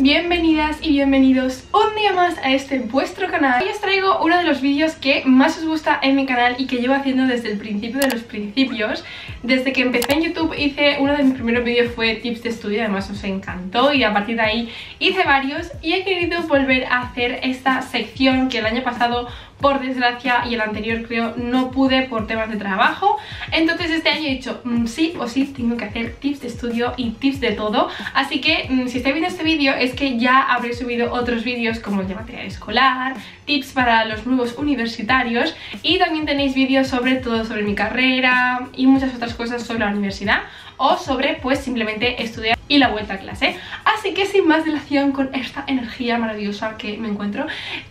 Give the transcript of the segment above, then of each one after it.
bienvenidas y bienvenidos un día más a este vuestro canal. Hoy os traigo uno de los vídeos que más os gusta en mi canal y que llevo haciendo desde el principio de los principios. Desde que empecé en YouTube hice uno de mis primeros vídeos, fue tips de estudio, además os encantó, y a partir de ahí hice varios y he querido volver a hacer esta sección que el año pasado, por desgracia, y el anterior creo, no pude por temas de trabajo. Entonces este año he dicho, sí o sí tengo que hacer tips de estudio y tips de todo. Así que si estáis viendo este vídeo es que ya habré subido otros vídeos como el de material escolar, tips para los nuevos universitarios, y también tenéis vídeos sobre todo sobre mi carrera y muchas otras cosas sobre la universidad o sobre pues simplemente estudiar y la vuelta a clase. Así que sin más dilación, con esta energía maravillosa que me encuentro,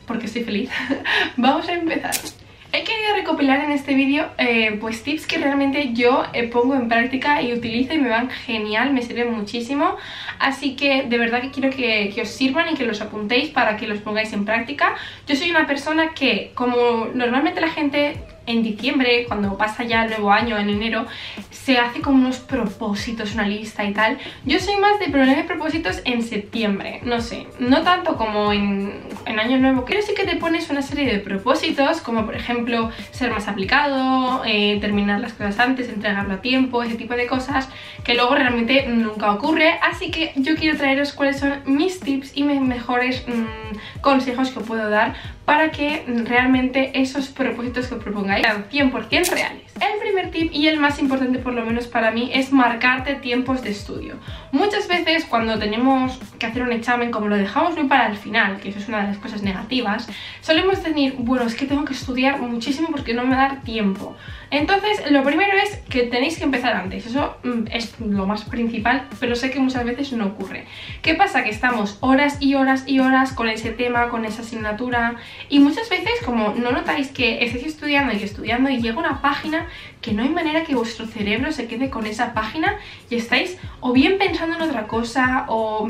porque estoy feliz, vamos a empezar. He querido recopilar en este vídeo pues tips que realmente yo pongo en práctica y utilizo y me van genial, me sirven muchísimo. Así que de verdad que quiero que os sirvan y que los apuntéis para que los pongáis en práctica. Yo soy una persona que, como normalmente la gente en diciembre, cuando pasa ya el nuevo año, en enero, se hace como unos propósitos, una lista y tal. Yo soy más de ponerme propósitos en septiembre, no sé, no tanto como en año nuevo, pero sí que te pones una serie de propósitos, como por ejemplo ser más aplicado, terminar las cosas antes, entregarlo a tiempo, ese tipo de cosas que luego realmente nunca ocurre. Así que yo quiero traeros cuáles son mis tips y mis mejores consejos que puedo dar para que realmente esos propósitos que os propongáis sean 100% reales. El primer tip, y el más importante por lo menos para mí, es marcarte tiempos de estudio. Muchas veces cuando tenemos que hacer un examen, como lo dejamos muy para el final, que eso es una de las cosas negativas, solemos decir, bueno, es que tengo que estudiar muchísimo porque no me va a dar tiempo. Entonces lo primero es que tenéis que empezar antes, eso es lo más principal, pero sé que muchas veces no ocurre. ¿Qué pasa? Que estamos horas y horas y horas con ese tema, con esa asignatura, y muchas veces como no notáis que estáis estudiando y estudiando y llega una página que no hay manera que vuestro cerebro se quede con esa página y estáis o bien pensando en otra cosa o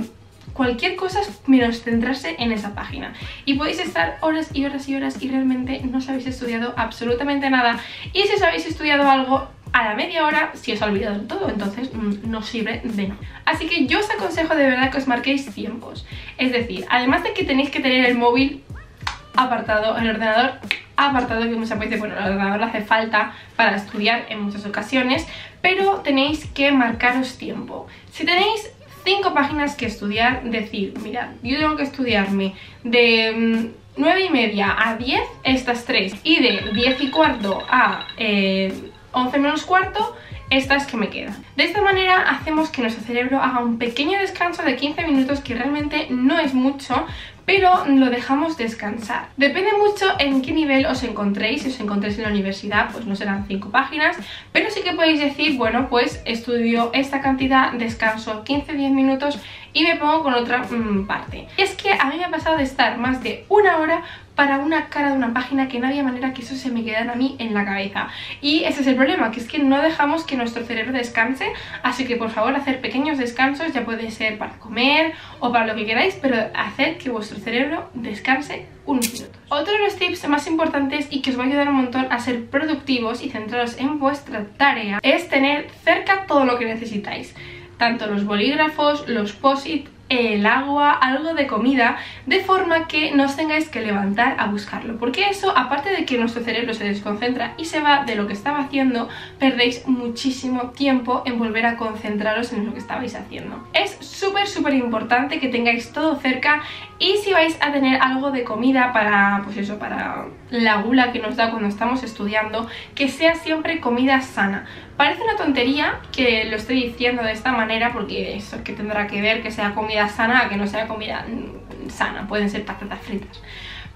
cualquier cosa menos centrarse en esa página, y podéis estar horas y horas y horas y realmente no os habéis estudiado absolutamente nada, y si os habéis estudiado algo, a la media hora si os ha olvidado todo, entonces no sirve de nada. Así que yo os aconsejo de verdad que os marquéis tiempos, es decir, además de que tenéis que tener el móvil apartado, el ordenador apartado, que muchas veces, bueno, el ordenador hace falta para estudiar en muchas ocasiones, pero tenéis que marcaros tiempo. Si tenéis 5 páginas que estudiar, decir, mirad, yo tengo que estudiarme de 9:30 a 10 estas 3, y de 10:15 a 11:15 estas que me quedan. De esta manera hacemos que nuestro cerebro haga un pequeño descanso de 15 minutos, que realmente no es mucho, pero lo dejamos descansar. Depende mucho en qué nivel os encontréis. Si os encontréis en la universidad, pues no serán 5 páginas, pero sí que podéis decir, bueno, pues estudio esta cantidad, descanso 15-10 minutos y me pongo con otra parte. Y es que a mí me ha pasado de estar más de una hora para una cara de una página que no había manera que eso se me quedara a mí en la cabeza. Y ese es el problema, que es que no dejamos que nuestro cerebro descanse. Así que por favor, hacer pequeños descansos, ya puede ser para comer o para lo que queráis, pero haced que vuestro cerebro descanse unos minutos. Otro de los tips más importantes y que os va a ayudar un montón a ser productivos y centraros en vuestra tarea es tener cerca todo lo que necesitáis. Tanto los bolígrafos, los post-it, el agua, algo de comida, de forma que no os tengáis que levantar a buscarlo, porque eso, aparte de que nuestro cerebro se desconcentra y se va de lo que estaba haciendo, perdéis muchísimo tiempo en volver a concentraros en lo que estabais haciendo. Es súper súper importante que tengáis todo cerca, y si vais a tener algo de comida para, pues eso, para la gula que nos da cuando estamos estudiando, que sea siempre comida sana. Parece una tontería que lo estoy diciendo de esta manera, porque eso que tendrá que ver que sea comida sana, que no sea comida sana, pueden ser patatas fritas.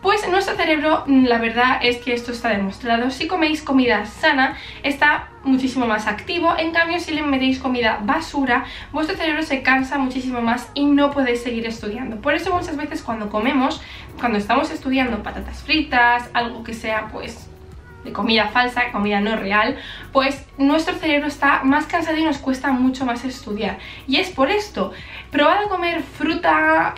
Pues nuestro cerebro, la verdad es que esto está demostrado, si coméis comida sana está muchísimo más activo. En cambio, si le metéis comida basura, vuestro cerebro se cansa muchísimo más y no podéis seguir estudiando. Por eso muchas veces cuando comemos, cuando estamos estudiando patatas fritas, algo que sea pues de comida falsa, comida no real, pues nuestro cerebro está más cansado y nos cuesta mucho más estudiar. Y es por esto, probad a comer fruta,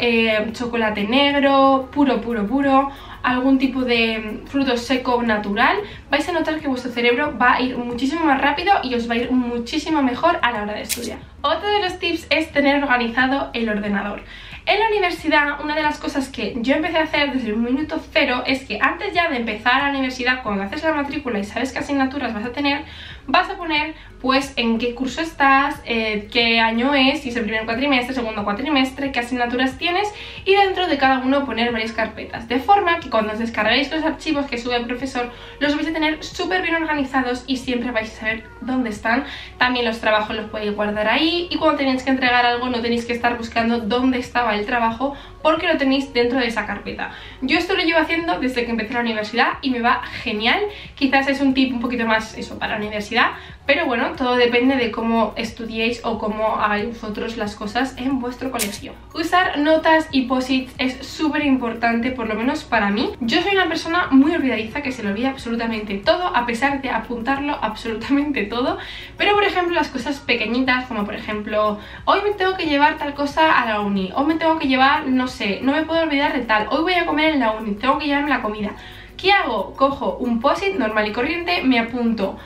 chocolate negro, puro, algún tipo de fruto seco natural, vais a notar que vuestro cerebro va a ir muchísimo más rápido y os va a ir muchísimo mejor a la hora de estudiar. Otro de los tips es tener organizado el ordenador. En la universidad, una de las cosas que yo empecé a hacer desde el minuto cero es que antes ya de empezar la universidad, cuando haces la matrícula y sabes qué asignaturas vas a tener, vas a poner pues en qué curso estás, qué año es, si es el primer cuatrimestre, segundo cuatrimestre, qué asignaturas tienes, y dentro de cada uno poner varias carpetas, de forma que cuando os descargaréis los archivos que sube el profesor los vais a tener súper bien organizados y siempre vais a saber dónde están. También los trabajos los podéis guardar ahí, y cuando tenéis que entregar algo no tenéis que estar buscando dónde estaba el trabajo porque lo tenéis dentro de esa carpeta. Yo esto lo llevo haciendo desde que empecé la universidad y me va genial. Quizás es un tip un poquito más eso para la universidad, pero bueno, todo depende de cómo estudiéis o cómo hagáis vosotros las cosas en vuestro colegio. Usar notas y post-its es súper importante, por lo menos para mí. Yo soy una persona muy olvidadiza que se le olvida absolutamente todo, a pesar de apuntarlo absolutamente todo. Pero por ejemplo las cosas pequeñitas, como por ejemplo, hoy me tengo que llevar tal cosa a la uni, o me tengo que llevar, no sé, no me puedo olvidar de tal, hoy voy a comer en la uni, tengo que llevarme la comida. ¿Qué hago? Cojo un post-it normal y corriente, me apunto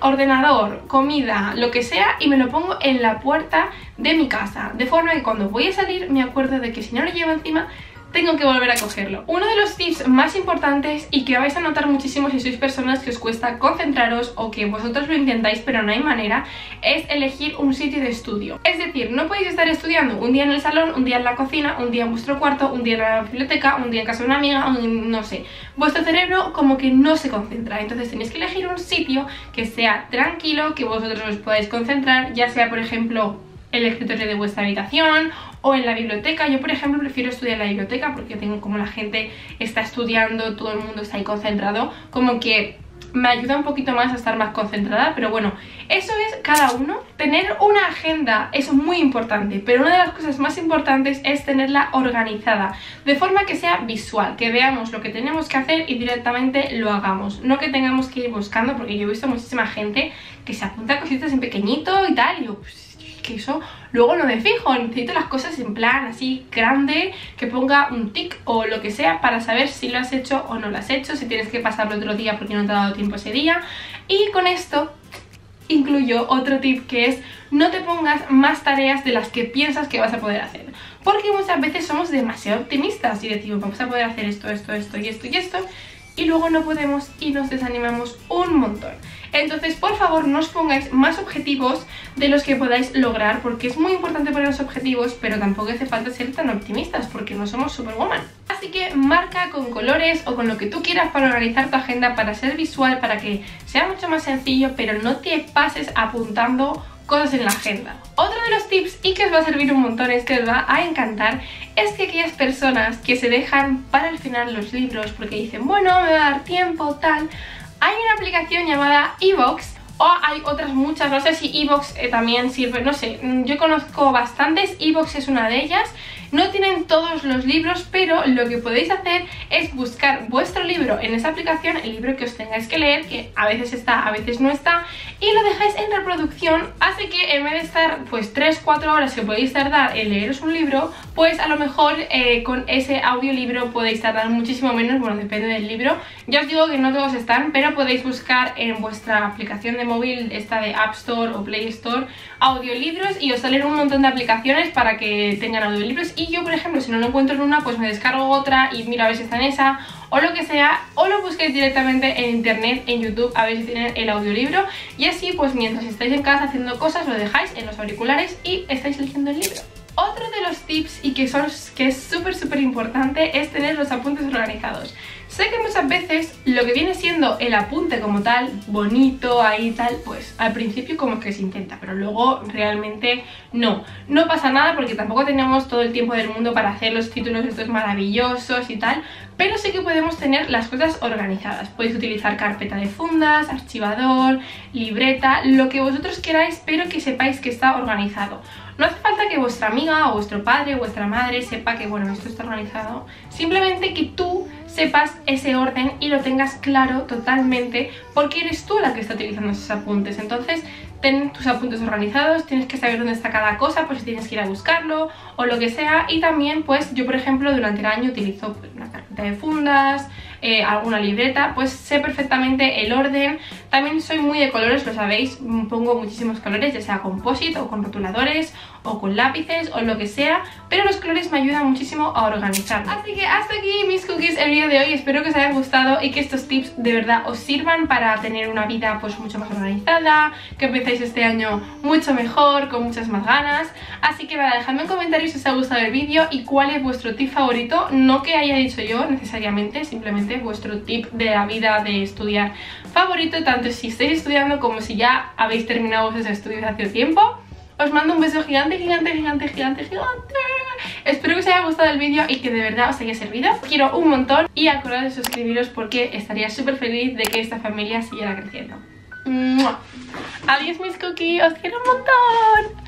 ordenador, comida, lo que sea, y me lo pongo en la puerta de mi casa, de forma que cuando voy a salir me acuerdo de que si no lo llevo encima tengo que volver a cogerlo. Uno de los tips más importantes, y que vais a notar muchísimo si sois personas que os cuesta concentraros o que vosotros lo intentáis pero no hay manera, es elegir un sitio de estudio. Es decir, no podéis estar estudiando un día en el salón, un día en la cocina, un día en vuestro cuarto, un día en la biblioteca, un día en casa de una amiga, no sé. Vuestro cerebro como que no se concentra, entonces tenéis que elegir un sitio que sea tranquilo, que vosotros os podáis concentrar, ya sea por ejemplo el escritorio de vuestra habitación o en la biblioteca. Yo por ejemplo prefiero estudiar en la biblioteca porque tengo como la gente está estudiando, todo el mundo está ahí concentrado, como que me ayuda un poquito más a estar más concentrada. Pero bueno, eso es cada uno. Tener una agenda es muy importante, pero una de las cosas más importantes es tenerla organizada, de forma que sea visual, que veamos lo que tenemos que hacer y directamente lo hagamos, no que tengamos que ir buscando, porque yo he visto muchísima gente que se apunta cositas en pequeñito y tal, y yo que eso luego no me fijo, necesito las cosas en plan así grande, que ponga un tic o lo que sea para saber si lo has hecho o no lo has hecho, si tienes que pasarlo otro día porque no te ha dado tiempo ese día. Y con esto incluyo otro tip, que es no te pongas más tareas de las que piensas que vas a poder hacer, porque muchas veces somos demasiado optimistas y decimos vamos a poder hacer esto, esto, esto y esto y esto, y luego no podemos y nos desanimamos un montón. Entonces por favor no os pongáis más objetivos de los que podáis lograr, porque es muy importante poner los objetivos, pero tampoco hace falta ser tan optimistas porque no somos Superwoman. Así que marca con colores o con lo que tú quieras para organizar tu agenda, para ser visual, para que sea mucho más sencillo, pero no te pases apuntando cosas en la agenda. Otro de los tips, y que os va a servir un montón, es que os va a encantar, es que aquellas personas que se dejan para el final los libros porque dicen bueno, me va a dar tiempo, tal, hay una aplicación llamada iVoox, o hay otras muchas, no sé si iVoox también sirve, no sé, yo conozco bastantes, iVoox es una de ellas. No tienen todos los libros, pero lo que podéis hacer es buscar vuestro libro en esa aplicación, el libro que os tengáis que leer, que a veces está, a veces no está, y lo dejáis en reproducción. Así que en vez de estar pues 3-4 horas que podéis tardar en leeros un libro, pues a lo mejor con ese audiolibro podéis tardar muchísimo menos, bueno, depende del libro. Ya os digo que no todos están, pero podéis buscar en vuestra aplicación de móvil, esta de App Store o Play Store, audiolibros, y os salen un montón de aplicaciones para que tengan audiolibros. Y yo por ejemplo, si no lo encuentro en una, pues me descargo otra y miro a ver si está en esa o lo que sea, o lo busquéis directamente en internet, en YouTube, a ver si tienen el audiolibro, y así pues mientras estáis en casa haciendo cosas lo dejáis en los auriculares y estáis leyendo el libro. Otro de los tips, y que es súper importante, es tener los apuntes organizados. Sé que muchas veces lo que viene siendo el apunte como tal, bonito, ahí tal, pues al principio como que se intenta, pero luego realmente no pasa nada, porque tampoco tenemos todo el tiempo del mundo para hacer los títulos estos maravillosos y tal, pero sí que podemos tener las cosas organizadas. Podéis utilizar carpeta de fundas, archivador, libreta, lo que vosotros queráis, pero que sepáis que está organizado. No hace falta que vuestra amiga o vuestro padre o vuestra madre sepa que bueno, esto está organizado, simplemente que tú sepas ese orden y lo tengas claro totalmente, porque eres tú la que está utilizando esos apuntes. Entonces ten tus apuntes organizados, tienes que saber dónde está cada cosa, pues si tienes que ir a buscarlo o lo que sea. Y también pues yo por ejemplo durante el año utilizo pues, una carpeta de fundas, alguna libreta, pues sé perfectamente el orden. También soy muy de colores, lo sabéis, pongo muchísimos colores, ya sea con post-it o con rotuladores o con lápices o lo que sea, pero los colores me ayudan muchísimo a organizar. Así que hasta aquí mis cookies el vídeo de hoy. Espero que os haya gustado y que estos tips de verdad os sirvan para tener una vida pues mucho más organizada, que empecéis este año mucho mejor, con muchas más ganas. Así que nada, dejadme un comentario si os ha gustado el vídeo y cuál es vuestro tip favorito, no que haya dicho yo necesariamente, simplemente vuestro tip de la vida de estudiar favorito, tanto si estáis estudiando como si ya habéis terminado vuestros estudios hace tiempo. Os mando un beso gigante, gigante, gigante, gigante, gigante. Espero que os haya gustado el vídeo y que de verdad os haya servido. Os quiero un montón y acordad de suscribiros porque estaría súper feliz de que esta familia siguiera creciendo. ¡Mua! Adiós mis cookies, os quiero un montón.